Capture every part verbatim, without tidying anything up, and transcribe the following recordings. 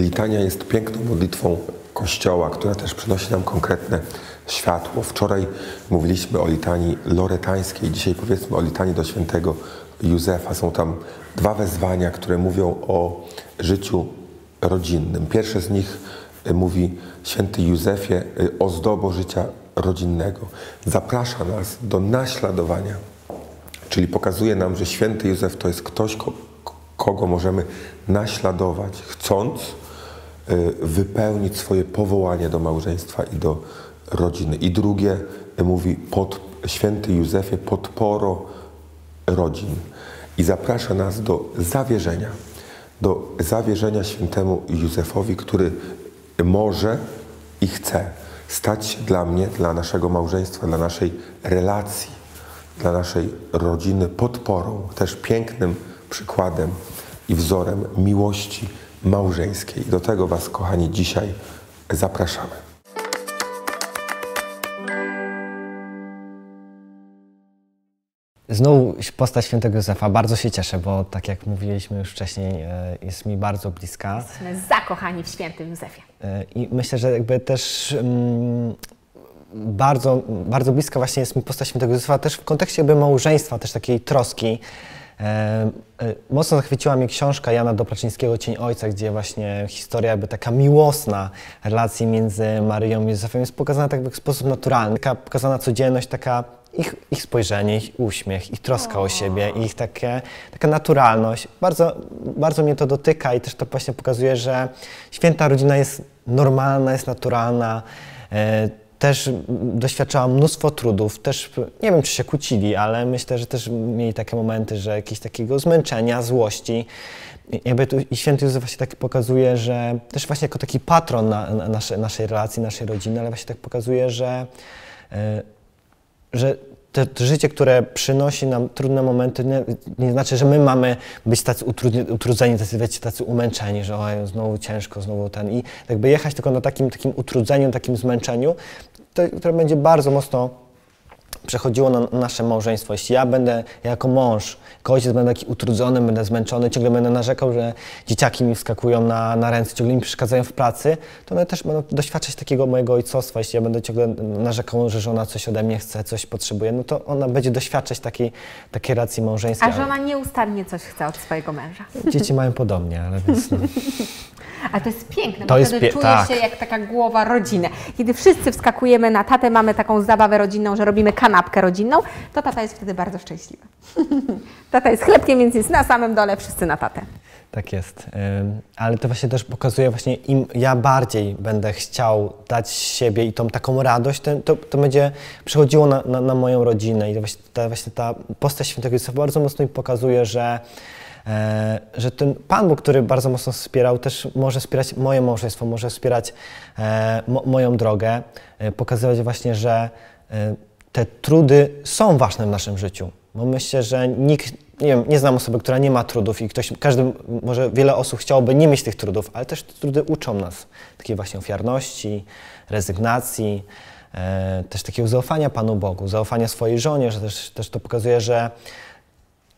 Litania jest piękną modlitwą Kościoła, która też przynosi nam konkretne światło. Wczoraj mówiliśmy o litanii loretańskiej, dzisiaj powiedzmy o litanii do świętego Józefa. Są tam dwa wezwania, które mówią o życiu rodzinnym. Pierwsze z nich mówi: święty Józefie, ozdobo życia rodzinnego. Zaprasza nas do naśladowania, czyli pokazuje nam, że święty Józef to jest ktoś, kogo możemy naśladować, chcąc wypełnić swoje powołanie do małżeństwa i do rodziny. I drugie mówi: pod, święty Józefie, podporo rodzin. I zaprasza nas do zawierzenia, do zawierzenia świętemu Józefowi, który może i chce stać się dla mnie, dla naszego małżeństwa, dla naszej relacji, dla naszej rodziny podporą, też pięknym przykładem i wzorem miłości małżeńskiej. Do tego Was, kochani, dzisiaj zapraszamy. Znowu postać świętego Józefa. Bardzo się cieszę, bo tak jak mówiliśmy już wcześniej, jest mi bardzo bliska. Jesteśmy zakochani w świętym Józefie. I myślę, że jakby też mm, bardzo, bardzo bliska właśnie jest mi postać świętego Józefa też w kontekście jakby małżeństwa, też takiej troski. E, mocno zachwyciła mnie książka Jana Dobraczyńskiego Cień Ojca, gdzie właśnie historia jakby taka miłosna relacji między Maryją i Józefem jest pokazana tak w sposób naturalny. Taka pokazana codzienność, taka Ich, ich spojrzenie, ich uśmiech, ich troska o, o siebie, ich takie, taka naturalność. Bardzo, bardzo mnie to dotyka i też to właśnie pokazuje, że święta rodzina jest normalna, jest naturalna. E, też doświadczała mnóstwo trudów, też nie wiem, czy się kłócili, ale myślę, że też mieli takie momenty, że jakiegoś takiego zmęczenia, złości. I, jakby tu, i święty Józef właśnie tak pokazuje, że też właśnie jako taki patron na, na nasze, naszej relacji, naszej rodziny, ale właśnie tak pokazuje, że e, że to, to życie, które przynosi nam trudne momenty, nie, nie znaczy, że my mamy być tacy utrudzeni, tacy, wiecie, tacy umęczeni, że oj, znowu ciężko, znowu ten. I jakby jechać tylko na takim, takim utrudzeniu, takim zmęczeniu, to, które będzie bardzo mocno przechodziło na nasze małżeństwo. Jeśli ja będę ja jako mąż, jako ojciec będę taki utrudzony, będę zmęczony, ciągle będę narzekał, że dzieciaki mi wskakują na, na ręce, ciągle mi przeszkadzają w pracy, to one też będą doświadczać takiego mojego ojcostwa. Jeśli ja będę ciągle narzekał, że żona coś ode mnie chce, coś potrzebuje, no to ona będzie doświadczać takiej, takiej relacji małżeńskiej. A żona nieustannie coś chce od swojego męża. Dzieci mają podobnie, ale więc... No. A to jest piękne, to bo jest wtedy pie czujesz tak. się jak taka głowa rodziny. Kiedy wszyscy wskakujemy na tatę, mamy taką zabawę rodzinną, że robimy kanapkę rodzinną, to tata jest wtedy bardzo szczęśliwy. Tata jest chlebkiem, więc jest na samym dole, wszyscy na tatę. Tak jest. Ale to właśnie też pokazuje, właśnie im ja bardziej będę chciał dać siebie i tą taką radość, to, to będzie przychodziło na, na, na moją rodzinę. I to właśnie ta, właśnie ta postać świętego Józefa bardzo mocno mi pokazuje, że E, że ten Pan Bóg, który bardzo mocno wspierał, też może wspierać moje małżeństwo, może wspierać e, mo, moją drogę, e, pokazywać właśnie, że e, te trudy są ważne w naszym życiu. Bo myślę, że nikt, nie wiem, nie znam osoby, która nie ma trudów i ktoś, każdy, może wiele osób chciałoby nie mieć tych trudów, ale też te trudy uczą nas takiej właśnie ofiarności, rezygnacji, e, też takiego zaufania Panu Bogu, zaufania swojej żonie, że też, też to pokazuje, że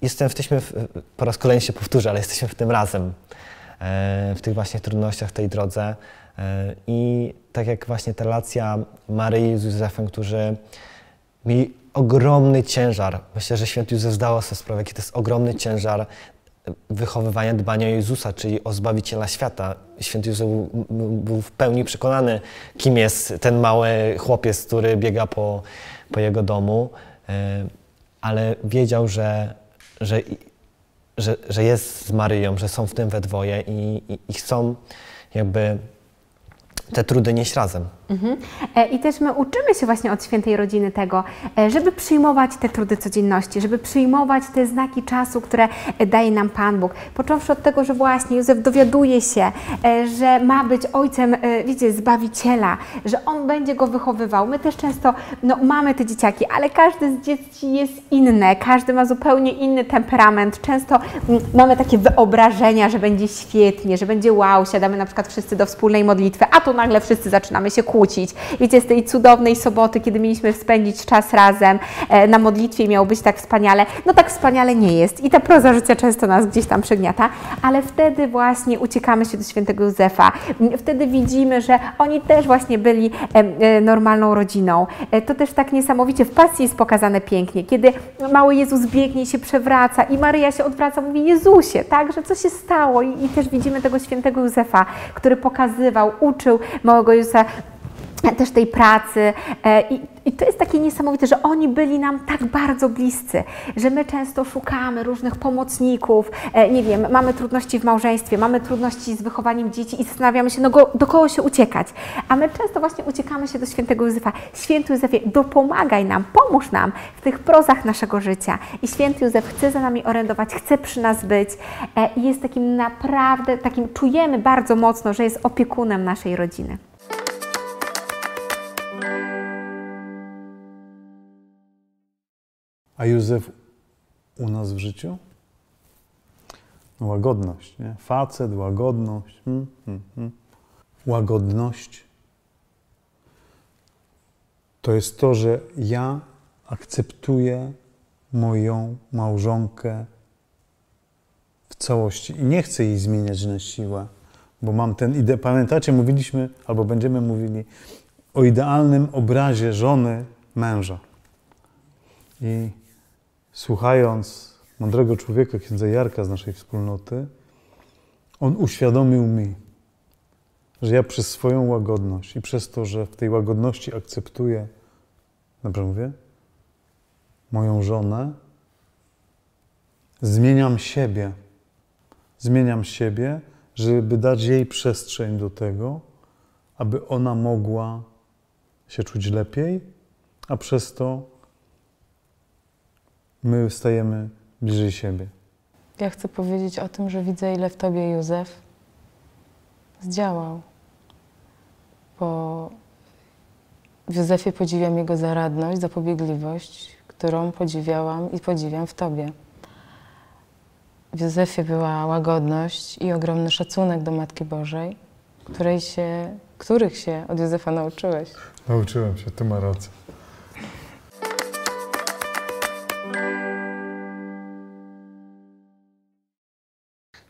Jestem, jesteśmy, w, po raz kolejny się powtórzę, ale jesteśmy w tym razem, e, w tych właśnie trudnościach, w tej drodze. E, I tak jak właśnie ta relacja Maryi z Józefem, którzy mieli ogromny ciężar. Myślę, że święty Józef zdał sobie sprawę, jaki to jest ogromny ciężar wychowywania, dbania o Jezusa, czyli o Zbawiciela świata. Święty Józef był, był w pełni przekonany, kim jest ten mały chłopiec, który biega po, po jego domu, e, ale wiedział, że Że, że, że jest z Maryją, że są w tym we dwoje i, i, i chcą jakby te trudy nieść razem. Mhm. I też my uczymy się właśnie od świętej rodziny tego, żeby przyjmować te trudy codzienności, żeby przyjmować te znaki czasu, które daje nam Pan Bóg. Począwszy od tego, że właśnie Józef dowiaduje się, że ma być ojcem, wiecie, Zbawiciela, że on będzie go wychowywał. My też często no, mamy te dzieciaki, ale każdy z dzieci jest inny, każdy ma zupełnie inny temperament. Często mamy takie wyobrażenia, że będzie świetnie, że będzie wow, siadamy na przykład wszyscy do wspólnej modlitwy, a tu nagle wszyscy zaczynamy się kłócić. kłócić. Wiecie, z tej cudownej soboty, kiedy mieliśmy spędzić czas razem na modlitwie, miało być tak wspaniale, no tak wspaniale nie jest i ta proza życia często nas gdzieś tam przygniata, ale wtedy właśnie uciekamy się do świętego Józefa, wtedy widzimy, że oni też właśnie byli normalną rodziną. To też tak niesamowicie w Pasji jest pokazane pięknie, kiedy mały Jezus biegnie i się przewraca i Maryja się odwraca, mówi: Jezusie, tak, że co się stało? I, i też widzimy tego świętego Józefa, który pokazywał, uczył małego Jezusa też tej pracy i, i to jest takie niesamowite, że oni byli nam tak bardzo bliscy, że my często szukamy różnych pomocników, nie wiem, mamy trudności w małżeństwie, mamy trudności z wychowaniem dzieci i zastanawiamy się, no go, do kogo się uciekać, a my często właśnie uciekamy się do świętego Józefa. Święty Józefie, dopomagaj nam, pomóż nam w tych prozach naszego życia i święty Józef chce za nami orędować, chce przy nas być i jest takim naprawdę, takim czujemy bardzo mocno, że jest opiekunem naszej rodziny. A Józef u nas w życiu? No, łagodność, nie? Facet, łagodność. Hmm, hmm, hmm. Łagodność to jest to, że ja akceptuję moją małżonkę w całości i nie chcę jej zmieniać na siłę, bo mam ten ideał. Pamiętacie, mówiliśmy, albo będziemy mówili o idealnym obrazie żony męża. I słuchając mądrego człowieka, księdza Jarka z naszej wspólnoty, on uświadomił mi, że ja przez swoją łagodność i przez to, że w tej łagodności akceptuję, dobrze mówię, moją żonę, zmieniam siebie. Zmieniam siebie, żeby dać jej przestrzeń do tego, aby ona mogła się czuć lepiej, a przez to my stajemy bliżej siebie. Ja chcę powiedzieć o tym, że widzę, ile w tobie Józef zdziałał. Bo w Józefie podziwiam jego zaradność, zapobiegliwość, którą podziwiałam i podziwiam w tobie. W Józefie była łagodność i ogromny szacunek do Matki Bożej, której się, których się od Józefa nauczyłeś. Nauczyłem się, ty ma rację.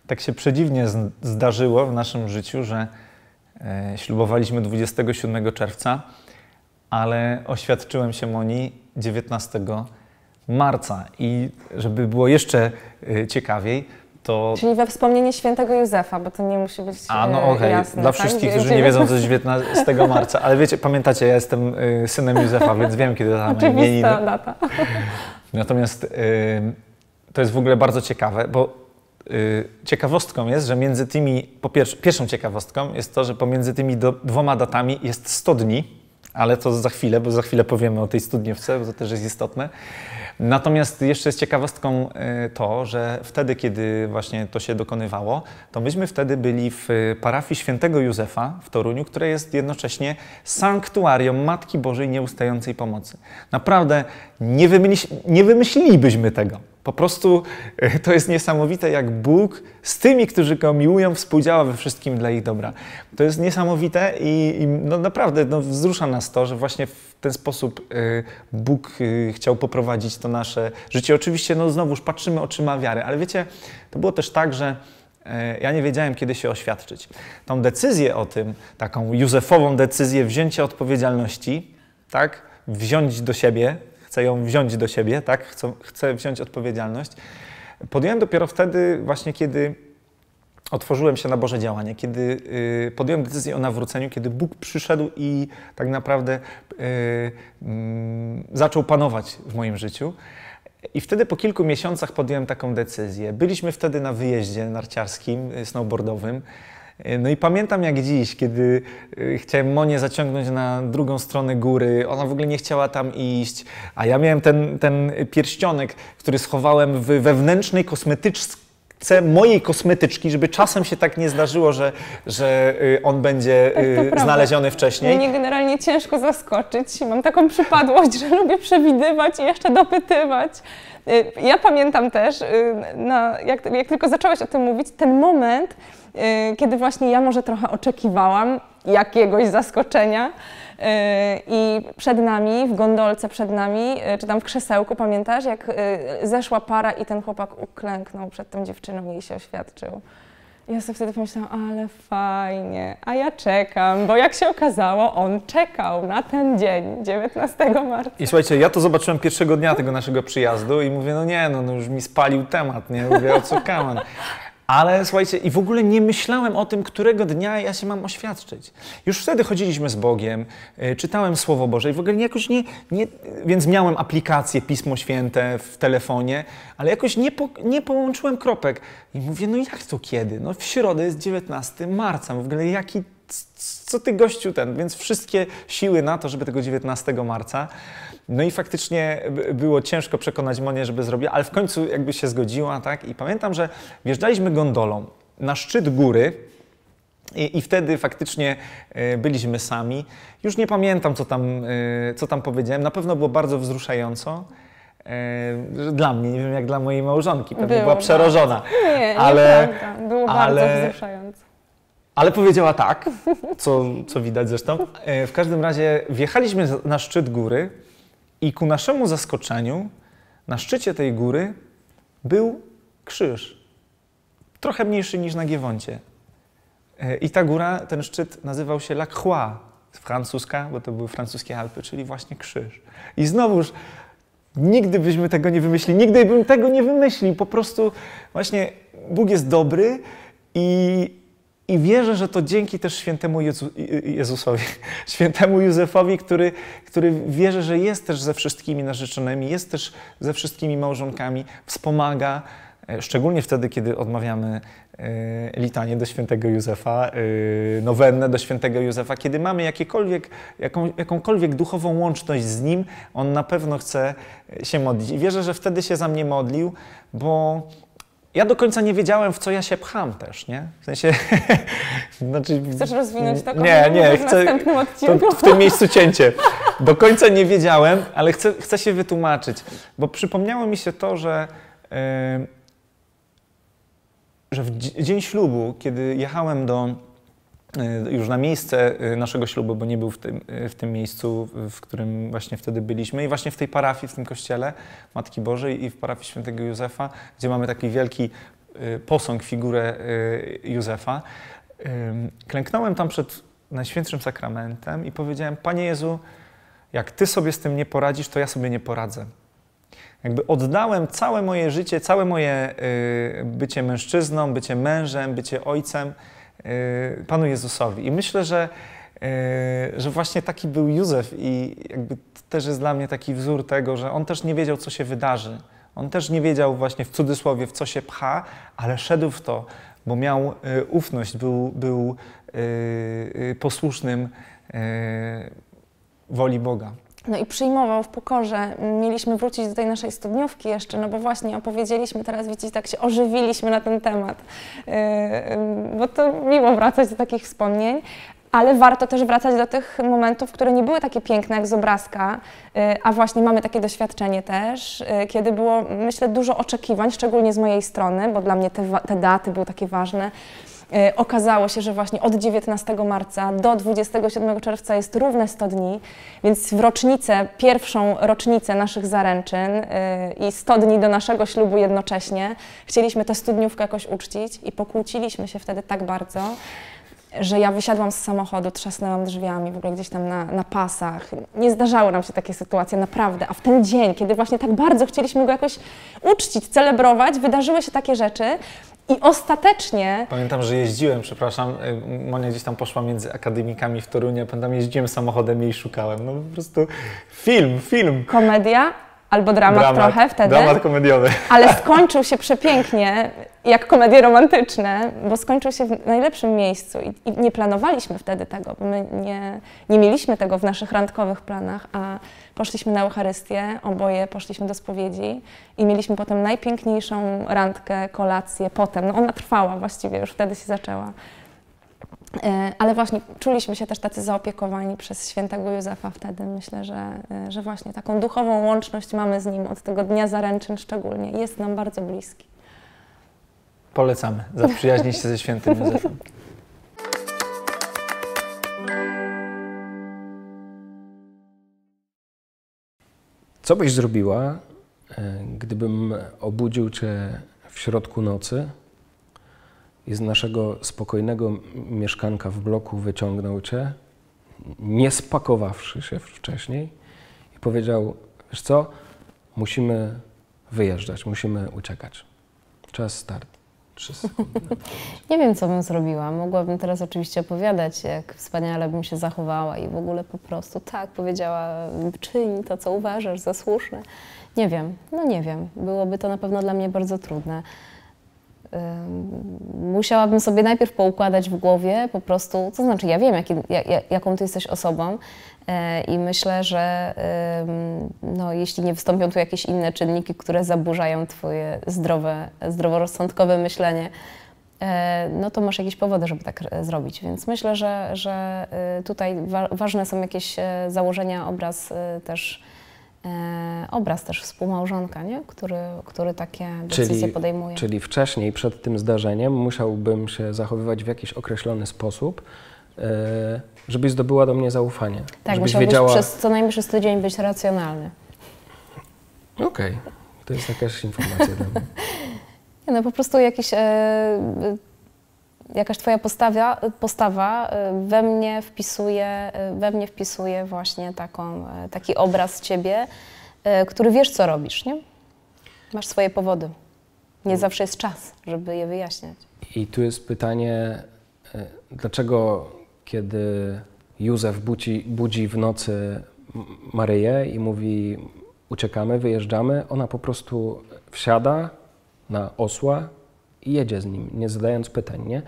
Tak się przedziwnie zdarzyło w naszym życiu, że ślubowaliśmy dwudziestego siódmego czerwca, ale oświadczyłem się Moni dziewiętnastego marca. I żeby było jeszcze ciekawiej, to... Czyli we wspomnienie świętego Józefa, bo to nie musi być jasne. A no okej, okay. Dla wszystkich, tak? Którzy nie wiedzą, co jest dziewiętnastego marca, ale wiecie, pamiętacie, ja jestem synem Józefa, więc wiem, kiedy tam imieniny. Data. Natomiast to jest w ogóle bardzo ciekawe, bo ciekawostką jest, że między tymi, po pierwsze, pierwszą ciekawostką jest to, że pomiędzy tymi do, dwoma datami jest sto dni, ale to za chwilę, bo za chwilę powiemy o tej studniówce, bo to też jest istotne. Natomiast jeszcze jest ciekawostką to, że wtedy, kiedy właśnie to się dokonywało, to myśmy wtedy byli w parafii Świętego Józefa w Toruniu, które jest jednocześnie sanktuarium Matki Bożej Nieustającej Pomocy. Naprawdę nie, wymyśl, nie wymyślilibyśmy tego. Po prostu to jest niesamowite, jak Bóg z tymi, którzy Go miłują, współdziała we wszystkim dla ich dobra. To jest niesamowite i, i no naprawdę no wzrusza nas to, że właśnie w ten sposób y, Bóg y, chciał poprowadzić to nasze życie. Oczywiście no znowuż patrzymy oczyma wiary, ale wiecie, to było też tak, że y, ja nie wiedziałem, kiedy się oświadczyć. Tą decyzję o tym, taką Józefową decyzję wzięcia odpowiedzialności, tak, wziąć do siebie, chcę ją wziąć do siebie, tak? Chcę, chcę wziąć odpowiedzialność. Podjąłem dopiero wtedy, właśnie kiedy otworzyłem się na Boże działanie, kiedy yy, podjąłem decyzję o nawróceniu, kiedy Bóg przyszedł i tak naprawdę yy, yy, zaczął panować w moim życiu. I wtedy po kilku miesiącach podjąłem taką decyzję. Byliśmy wtedy na wyjeździe narciarskim, snowboardowym. No i pamiętam jak dziś, kiedy chciałem Monię zaciągnąć na drugą stronę góry, ona w ogóle nie chciała tam iść, a ja miałem ten, ten pierścionek, który schowałem w wewnętrznej kosmetyczce mojej kosmetyczki, żeby czasem się tak nie zdarzyło, że, że on będzie tak, znaleziony prawda. Wcześniej. Mnie generalnie ciężko zaskoczyć, mam taką przypadłość, że lubię przewidywać i jeszcze dopytywać. Ja pamiętam też, no, jak, jak tylko zaczęłaś o tym mówić, ten moment, kiedy właśnie ja może trochę oczekiwałam, jakiegoś zaskoczenia. I przed nami, w gondolce przed nami, czy tam w krzesełku, pamiętasz, jak zeszła para i ten chłopak uklęknął przed tą dziewczyną i jej się oświadczył. Ja sobie wtedy pomyślałam, ale fajnie, a ja czekam, bo jak się okazało, on czekał na ten dzień, dziewiętnastego marca. I słuchajcie, ja to zobaczyłem pierwszego dnia tego naszego przyjazdu i mówię, no nie, no, no już mi spalił temat, nie? Mówię, o co kaman. Ale słuchajcie, i w ogóle nie myślałem o tym, którego dnia ja się mam oświadczyć. Już wtedy chodziliśmy z Bogiem, czytałem Słowo Boże i w ogóle jakoś nie, nie... Więc miałem aplikację Pismo Święte w telefonie, ale jakoś nie, po, nie połączyłem kropek. I mówię, no jak to kiedy? No w środę jest dziewiętnastego marca. W ogóle jaki... Co ty gościu ten? Więc wszystkie siły na to, żeby tego dziewiętnastego marca. No i faktycznie było ciężko przekonać Monię, żeby zrobiła, ale w końcu jakby się zgodziła, tak? I pamiętam, że wjeżdżaliśmy gondolą na szczyt góry i, i wtedy faktycznie byliśmy sami. Już nie pamiętam, co tam, co tam powiedziałem. Na pewno było bardzo wzruszająco. Dla mnie, nie wiem jak dla mojej małżonki, pewnie było, była przerażona. Nie, nie ale, było ale, bardzo wzruszająco. Ale powiedziała tak, co, co widać zresztą. W każdym razie wjechaliśmy na szczyt góry i ku naszemu zaskoczeniu na szczycie tej góry był krzyż. Trochę mniejszy niż na Giewoncie. I ta góra, ten szczyt nazywał się La Croix, francuska, bo to były francuskie Alpy, czyli właśnie krzyż. I znowuż nigdy byśmy tego nie wymyślili, nigdy bym tego nie wymyślił. Po prostu właśnie Bóg jest dobry i I wierzę, że to dzięki też świętemu Jezu, Jezusowi, świętemu Józefowi, który, który wierzę, że jest też ze wszystkimi narzeczonymi, jest też ze wszystkimi małżonkami, wspomaga, szczególnie wtedy, kiedy odmawiamy litanie do świętego Józefa, nowennę do świętego Józefa. Kiedy mamy jakiekolwiek, jaką, jakąkolwiek duchową łączność z nim, on na pewno chce się modlić. I wierzę, że wtedy się za mnie modlił, bo... Ja do końca nie wiedziałem, w co ja się pcham też, nie? W sensie... znaczy, chcesz rozwinąć taką nie, nie, chcę, w następnym odcinku? To, w tym miejscu cięcie. Do końca nie wiedziałem, ale chcę, chcę się wytłumaczyć, bo przypomniało mi się to, że, yy, że w dzień ślubu, kiedy jechałem do, yy, już na miejsce naszego ślubu, bo nie był w tym, yy, w tym miejscu, w którym właśnie wtedy byliśmy i właśnie w tej parafii, w tym kościele Matki Bożej i w parafii Świętego Józefa, gdzie mamy taki wielki yy, posąg, figurę yy, Józefa, yy, klęknąłem tam przed Najświętszym Sakramentem i powiedziałem, Panie Jezu, jak Ty sobie z tym nie poradzisz, to ja sobie nie poradzę. Jakby oddałem całe moje życie, całe moje yy, bycie mężczyzną, bycie mężem, bycie ojcem, Panu Jezusowi. I myślę, że, że właśnie taki był Józef i jakby też jest dla mnie taki wzór tego, że on też nie wiedział, co się wydarzy. On też nie wiedział właśnie w cudzysłowie, w co się pcha, ale szedł w to, bo miał ufność, był, był posłusznym woli Boga. No i przyjmował w pokorze. Mieliśmy wrócić do tej naszej studniówki jeszcze, no bo właśnie opowiedzieliśmy teraz, widzicie, tak się ożywiliśmy na ten temat, yy, bo to miło wracać do takich wspomnień. Ale warto też wracać do tych momentów, które nie były takie piękne jak z obrazka, a właśnie mamy takie doświadczenie też, kiedy było, myślę, dużo oczekiwań, szczególnie z mojej strony, bo dla mnie te, te daty były takie ważne. Okazało się, że właśnie od dziewiętnastego marca do dwudziestego siódmego czerwca jest równe sto dni, więc w rocznicę, pierwszą rocznicę naszych zaręczyn i sto dni do naszego ślubu jednocześnie chcieliśmy tę studniówkę jakoś uczcić i pokłóciliśmy się wtedy tak bardzo, że ja wysiadłam z samochodu, trzasnęłam drzwiami, w ogóle gdzieś tam na, na pasach. Nie zdarzały nam się takie sytuacje, naprawdę. A w ten dzień, kiedy właśnie tak bardzo chcieliśmy go jakoś uczcić, celebrować, wydarzyły się takie rzeczy i ostatecznie... Pamiętam, że jeździłem, przepraszam, Monia gdzieś tam poszła między akademikami w Toruniu, pamiętam, jeździłem samochodem i jej szukałem. No po prostu film, film. Komedia? Albo dramat, dramat trochę wtedy. Dramat komediowy. Ale skończył się przepięknie, jak komedie romantyczne, bo skończył się w najlepszym miejscu i, i nie planowaliśmy wtedy tego, bo my nie, nie mieliśmy tego w naszych randkowych planach, a poszliśmy na Eucharystię, oboje poszliśmy do spowiedzi i mieliśmy potem najpiękniejszą randkę, kolację, potem, no ona trwała właściwie, już wtedy się zaczęła. Ale właśnie czuliśmy się też tacy zaopiekowani przez świętego Józefa wtedy. Myślę, że, że właśnie taką duchową łączność mamy z nim od tego dnia zaręczyn szczególnie. Jest nam bardzo bliski. Polecamy. Zaprzyjaźnij się ze świętym Józefem. Co byś zrobiła, gdybym obudził Cię w środku nocy i z naszego spokojnego mieszkanka w bloku wyciągnął Cię, nie spakowawszy się wcześniej, i powiedział: wiesz co, musimy wyjeżdżać, musimy uciekać. Czas start. Nie wiem, co bym zrobiła. Mogłabym teraz oczywiście opowiadać, jak wspaniale bym się zachowała i w ogóle po prostu tak powiedziała: czyń to, co uważasz za słuszne. Nie wiem, no nie wiem. Byłoby to na pewno dla mnie bardzo trudne. Musiałabym sobie najpierw poukładać w głowie po prostu, to znaczy ja wiem, jaki, jak, jaką ty jesteś osobą e, i myślę, że e, no, jeśli nie wystąpią tu jakieś inne czynniki, które zaburzają twoje zdrowe, zdroworozsądkowe myślenie, e, no to masz jakieś powody, żeby tak zrobić, więc myślę, że, że tutaj wa ważne są jakieś założenia, obraz też E, obraz też współmałżonka, nie? Który, który takie decyzje czyli, podejmuje. Czyli wcześniej, przed tym zdarzeniem, musiałbym się zachowywać w jakiś określony sposób, e, żebyś zdobyła do mnie zaufanie. Tak, musiałbyś wiedziała... przez co najmniej przez tydzień być racjonalny. Okej, okay. To jest jakaś informacja dla mnie. Nie, no po prostu jakiś, e, jakaś twoja postawa, postawa we mnie wpisuje, we mnie wpisuje właśnie taką, taki obraz ciebie, który wiesz, co robisz, nie? Masz swoje powody. Nie zawsze jest czas, żeby je wyjaśniać. I tu jest pytanie, dlaczego kiedy Józef budzi, budzi w nocy Maryję i mówi: uciekamy, wyjeżdżamy, ona po prostu wsiada na osła i jedzie z nim, nie zadając pytań, nie?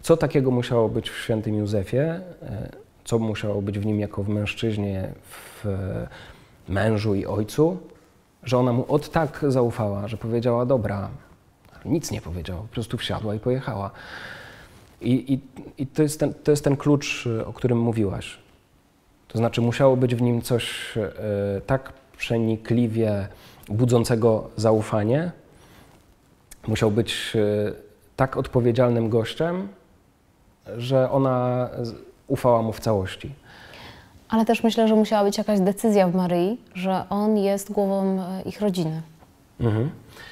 Co takiego musiało być w świętym Józefie, co musiało być w nim jako w mężczyźnie, w mężu i ojcu, że ona mu od tak zaufała, że powiedziała: dobra, nic nie powiedziała, po prostu wsiadła i pojechała. I, i, i to jest ten, to jest ten klucz, o którym mówiłaś. To znaczy musiało być w nim coś y, tak przenikliwie budzącego zaufanie. Musiał być tak odpowiedzialnym gościem, że ona ufała mu w całości. Ale też myślę, że musiała być jakaś decyzja w Maryi, że on jest głową ich rodziny. Mhm.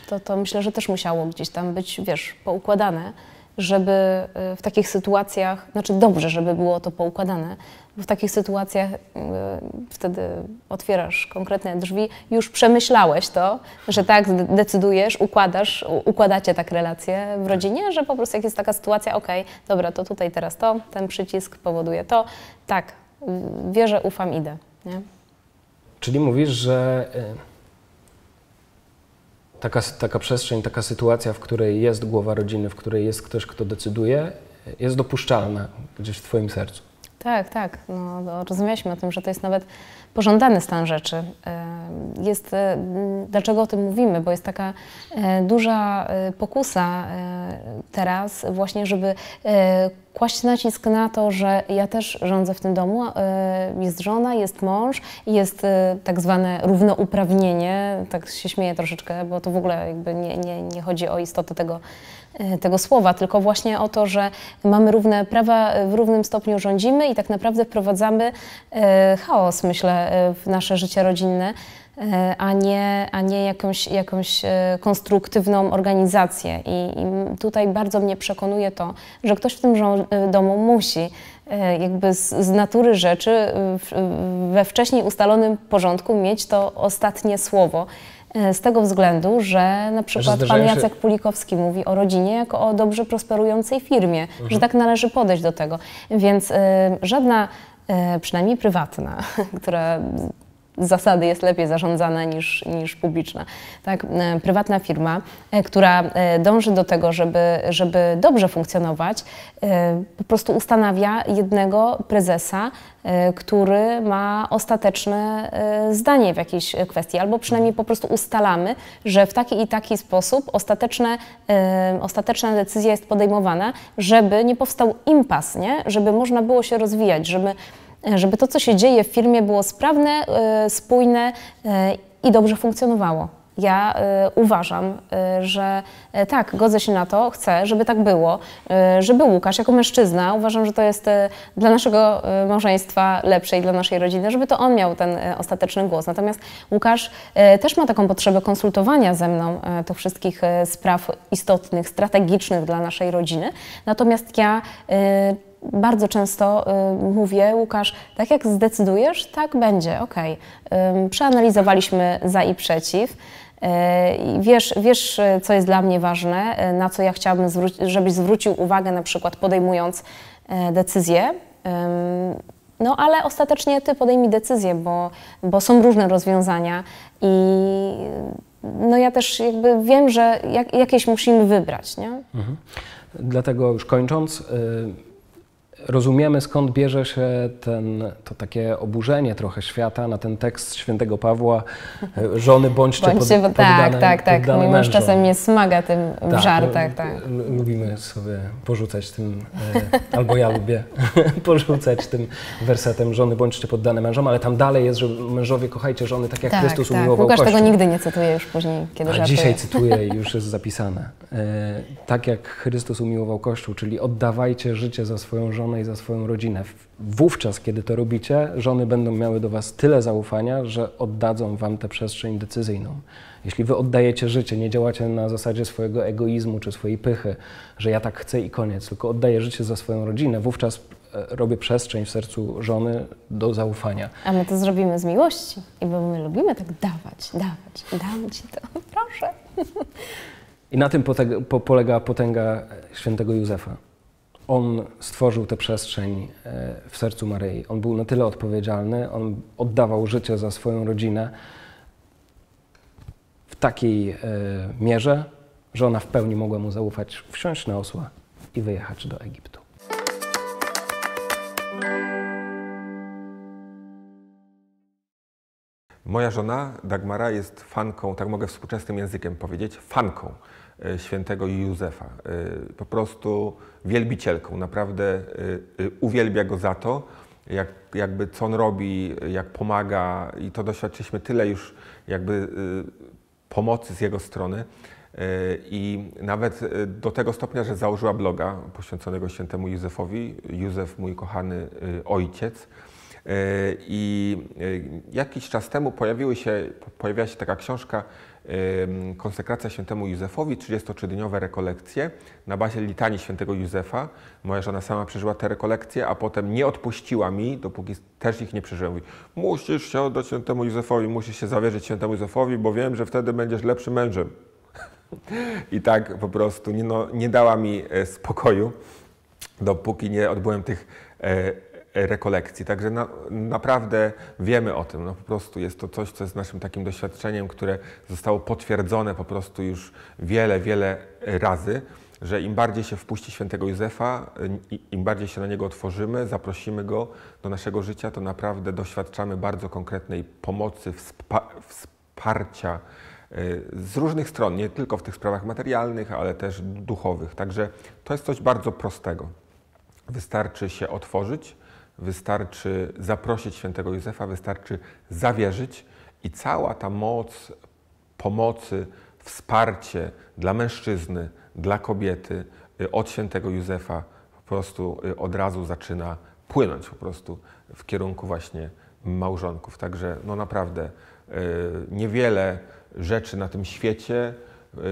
To, to myślę, że też musiało gdzieś tam być, wiesz, poukładane, żeby w takich sytuacjach, znaczy dobrze, żeby było to poukładane, bo w takich sytuacjach yy, wtedy otwierasz konkretne drzwi, już przemyślałeś to, że tak decydujesz, układasz, układacie tak relacje w rodzinie, że po prostu jak jest taka sytuacja, okej, okay, dobra, to tutaj teraz to, ten przycisk powoduje to, tak, wierzę, ufam, idę, nie? Czyli mówisz, że Taka, taka przestrzeń, taka sytuacja, w której jest głowa rodziny, w której jest ktoś, kto decyduje, jest dopuszczalna gdzieś w twoim sercu. Tak, tak. No, rozumieliśmy o tym, że to jest nawet pożądany stan rzeczy. Jest, dlaczego o tym mówimy? Bo jest taka duża pokusa teraz właśnie, żeby kłaść nacisk na to, że ja też rządzę w tym domu, jest żona, jest mąż, jest tak zwane równouprawnienie, tak się śmieję troszeczkę, bo to w ogóle jakby nie, nie, nie chodzi o istotę tego, tego słowa, tylko właśnie o to, że mamy równe prawa, w równym stopniu rządzimy i tak naprawdę wprowadzamy chaos, myślę, w nasze życie rodzinne, a nie, a nie jakąś, jakąś konstruktywną organizację. I, I tutaj bardzo mnie przekonuje to, że ktoś w tym domu musi jakby z, z natury rzeczy we wcześniej ustalonym porządku mieć to ostatnie słowo. Z tego względu, że na przykład że pan Jacek się... Pulikowski mówi o rodzinie jako o dobrze prosperującej firmie, mhm. że tak należy podejść do tego. Więc y, żadna, y, przynajmniej prywatna, która z zasady jest lepiej zarządzana niż, niż publiczna. Tak, prywatna firma, która dąży do tego, żeby, żeby dobrze funkcjonować, po prostu ustanawia jednego prezesa, który ma ostateczne zdanie w jakiejś kwestii, albo przynajmniej po prostu ustalamy, że w taki i taki sposób ostateczne, ostateczna decyzja jest podejmowana, żeby nie powstał impas, nie? Żeby można było się rozwijać, żeby żeby to, co się dzieje w firmie, było sprawne, spójne i dobrze funkcjonowało. Ja y, uważam, y, że y, tak, godzę się na to, chcę, żeby tak było, y, żeby Łukasz jako mężczyzna, uważam, że to jest y, dla naszego y, małżeństwa lepsze i dla naszej rodziny, żeby to on miał ten y, ostateczny głos. Natomiast Łukasz y, też ma taką potrzebę konsultowania ze mną y, tych wszystkich y, spraw istotnych, strategicznych dla naszej rodziny. Natomiast ja y, bardzo często y, mówię, Łukasz, tak jak zdecydujesz, tak będzie, okej. Okay. Y, przeanalizowaliśmy za i przeciw. Wiesz, wiesz, co jest dla mnie ważne, na co ja chciałabym, żebyś zwrócił uwagę, na przykład podejmując decyzję. No ale ostatecznie ty podejmij decyzję, bo, bo są różne rozwiązania i no ja też jakby wiem, że jak, jakieś musimy wybrać, nie? Mhm. Dlatego już kończąc, rozumiemy, skąd bierze się ten, to takie oburzenie trochę świata na ten tekst świętego Pawła, żony bądźcie, bądźcie pod, poddane, tak, tak, tak. Mój mąż czasem mnie smaga tym w tak, żartach. Tak. Lubimy sobie porzucać tym, e, albo ja lubię porzucać tym wersetem, żony bądźcie poddane mężom, ale tam dalej jest, że mężowie kochajcie żony tak jak tak, Chrystus tak. umiłował Kościół. Łukasz tego nigdy nie cytuje już później, kiedy żartuje. Dzisiaj cytuję i już jest zapisane. E, tak jak Chrystus umiłował Kościół, czyli oddawajcie życie za swoją żonę i za swoją rodzinę. Wówczas, kiedy to robicie, żony będą miały do was tyle zaufania, że oddadzą wam tę przestrzeń decyzyjną. Jeśli wy oddajecie życie, nie działacie na zasadzie swojego egoizmu czy swojej pychy, że ja tak chcę i koniec, tylko oddaję życie za swoją rodzinę, wówczas robię przestrzeń w sercu żony do zaufania. A my to zrobimy z miłości, i bo my lubimy tak dawać, dawać, dam ci to, proszę. I na tym polega potęga świętego Józefa. On stworzył tę przestrzeń w sercu Maryi. On był na tyle odpowiedzialny, on oddawał życie za swoją rodzinę w takiej mierze, że ona w pełni mogła mu zaufać, wsiąść na osła i wyjechać do Egiptu. Moja żona Dagmara jest fanką, tak mogę współczesnym językiem powiedzieć, fanką świętego Józefa. Po prostu wielbicielką, naprawdę uwielbia go za to, jak, jakby co on robi, jak pomaga i to doświadczyliśmy tyle już jakby pomocy z jego strony i nawet do tego stopnia, że założyła bloga poświęconego świętemu Józefowi, Józef, mój kochany ojciec. I jakiś czas temu pojawiły się, pojawiła się taka książka Konsekracja świętemu Józefowi, trzydziestodniową rekolekcje na bazie litanii świętego Józefa. Moja żona sama przeżyła te rekolekcje, a potem nie odpuściła mi, dopóki też ich nie przeżyła. Mówi, musisz się oddać świętemu Józefowi, musisz się zawierzyć świętemu Józefowi, bo wiem, że wtedy będziesz lepszym mężem. I tak po prostu nie, no, nie dała mi spokoju, dopóki nie odbyłem tych e, rekolekcji. Także na, naprawdę wiemy o tym. No po prostu jest to coś, co jest naszym takim doświadczeniem, które zostało potwierdzone po prostu już wiele, wiele razy, że im bardziej się wpuści świętego Józefa, im bardziej się na niego otworzymy, zaprosimy go do naszego życia, to naprawdę doświadczamy bardzo konkretnej pomocy, wspa wsparcia z różnych stron, nie tylko w tych sprawach materialnych, ale też duchowych. Także to jest coś bardzo prostego. Wystarczy się otworzyć, wystarczy zaprosić świętego Józefa, wystarczy zawierzyć i cała ta moc pomocy, wsparcie dla mężczyzny, dla kobiety od świętego Józefa po prostu od razu zaczyna płynąć po prostu w kierunku właśnie małżonków. Także no naprawdę niewiele rzeczy na tym świecie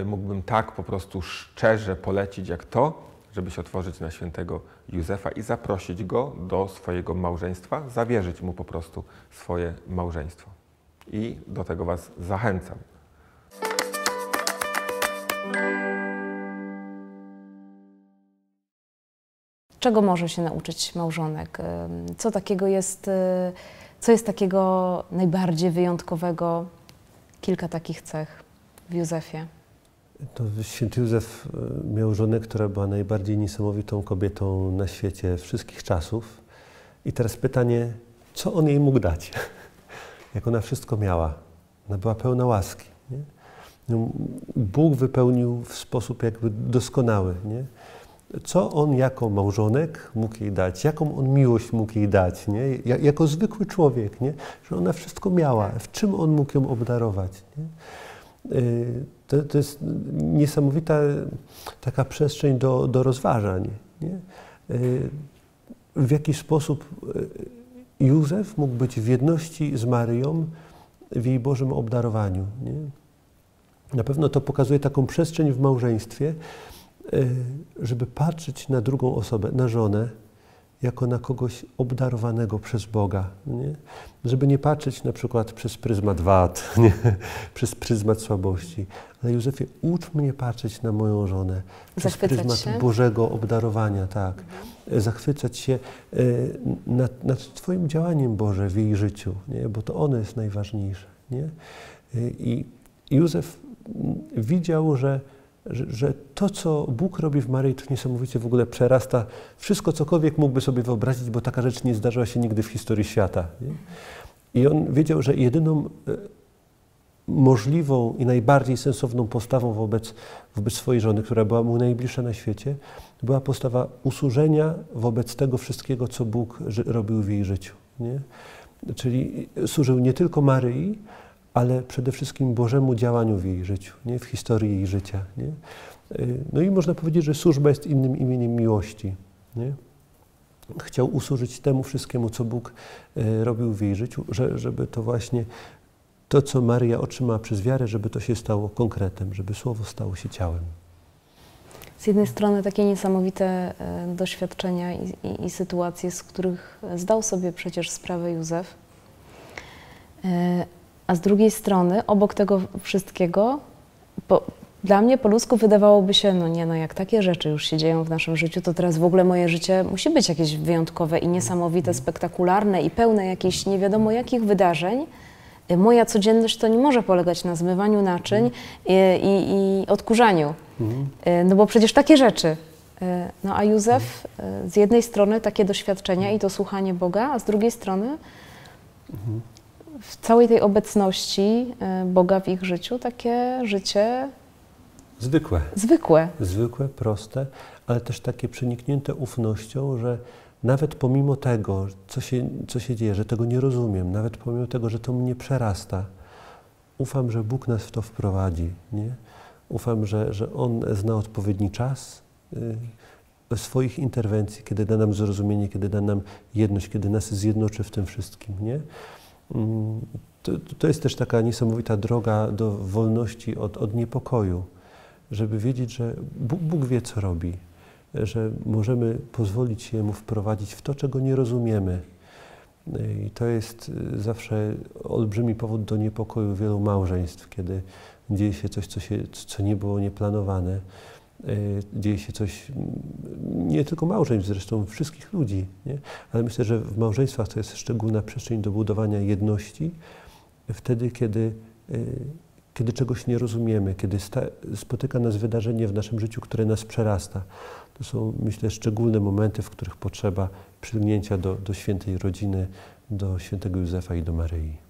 mógłbym tak po prostu szczerze polecić jak to, żeby się otworzyć na świętego Józefa i zaprosić go do swojego małżeństwa, zawierzyć mu po prostu swoje małżeństwo. I do tego was zachęcam. Czego może się nauczyć małżonek? Co takiego jest, co jest takiego najbardziej wyjątkowego? Kilka takich cech w Józefie. To święty Józef miał żonę, która była najbardziej niesamowitą kobietą na świecie wszystkich czasów. I teraz pytanie, co on jej mógł dać? Jak ona wszystko miała. Ona była pełna łaski. Nie? Bóg wypełnił w sposób jakby doskonały. Nie? Co on jako małżonek mógł jej dać? Jaką on miłość mógł jej dać? Nie? Jako zwykły człowiek, nie? Że ona wszystko miała. W czym on mógł ją obdarować? Nie? To, to jest niesamowita taka przestrzeń do, do rozważań, nie? W jaki sposób Józef mógł być w jedności z Maryją w jej Bożym obdarowaniu, nie? Na pewno to pokazuje taką przestrzeń w małżeństwie, żeby patrzeć na drugą osobę, na żonę, jako na kogoś obdarowanego przez Boga, nie? Żeby nie patrzeć na przykład przez pryzmat wad, nie? Przez pryzmat słabości. Ale Józefie, ucz mnie patrzeć na moją żonę przez pryzmat się. Bożego obdarowania, tak. Mhm. Zachwycać się y, nad, nad Twoim działaniem, Boże, w jej życiu, nie? Bo to ono jest najważniejsze, nie? I Józef widział, że Że, że to, co Bóg robi w Maryi, to niesamowicie w ogóle przerasta wszystko, cokolwiek mógłby sobie wyobrazić, bo taka rzecz nie zdarzyła się nigdy w historii świata, nie? I on wiedział, że jedyną możliwą i najbardziej sensowną postawą wobec, wobec swojej żony, która była mu najbliższa na świecie, była postawa usłużenia wobec tego wszystkiego, co Bóg robił w jej życiu, nie? Czyli służył nie tylko Maryi, ale przede wszystkim Bożemu działaniu w jej życiu, nie? W historii jej życia, nie? No i można powiedzieć, że służba jest innym imieniem miłości, nie? Chciał usłużyć temu wszystkiemu, co Bóg robił w jej życiu, że, żeby to właśnie to, co Maryja otrzymała przez wiarę, żeby to się stało konkretem, żeby Słowo stało się ciałem. Z jednej strony takie niesamowite doświadczenia i, i, i sytuacje, z których zdał sobie przecież sprawę Józef, a z drugiej strony, obok tego wszystkiego, bo dla mnie po ludzku wydawałoby się, no nie, no jak takie rzeczy już się dzieją w naszym życiu, to teraz w ogóle moje życie musi być jakieś wyjątkowe i niesamowite, spektakularne i pełne jakichś nie wiadomo jakich wydarzeń. Moja codzienność to nie może polegać na zmywaniu naczyń i, i, i odkurzaniu, no bo przecież takie rzeczy. No a Józef, z jednej strony takie doświadczenia i to słuchanie Boga, a z drugiej strony w całej tej obecności Boga w ich życiu takie życie zwykłe. Zwykłe. Zwykłe, proste, ale też takie przeniknięte ufnością, że nawet pomimo tego, co się, co się dzieje, że tego nie rozumiem, nawet pomimo tego, że to mnie przerasta, ufam, że Bóg nas w to wprowadzi, nie? Ufam, że, że On zna odpowiedni czas y, swoich interwencji, kiedy da nam zrozumienie, kiedy da nam jedność, kiedy nas zjednoczy w tym wszystkim, nie? To, to jest też taka niesamowita droga do wolności od, od niepokoju, żeby wiedzieć, że Bóg, Bóg wie, co robi, że możemy pozwolić się Mu wprowadzić w to, czego nie rozumiemy. I to jest zawsze olbrzymi powód do niepokoju wielu małżeństw, kiedy dzieje się coś, co, się, co nie było nieplanowane. Dzieje się coś, nie tylko małżeństw, zresztą wszystkich ludzi, nie? Ale myślę, że w małżeństwach to jest szczególna przestrzeń do budowania jedności, wtedy, kiedy, kiedy czegoś nie rozumiemy, kiedy spotyka nas wydarzenie w naszym życiu, które nas przerasta. To są, myślę, szczególne momenty, w których potrzeba przylgnięcia do, do świętej rodziny, do świętego Józefa i do Maryi.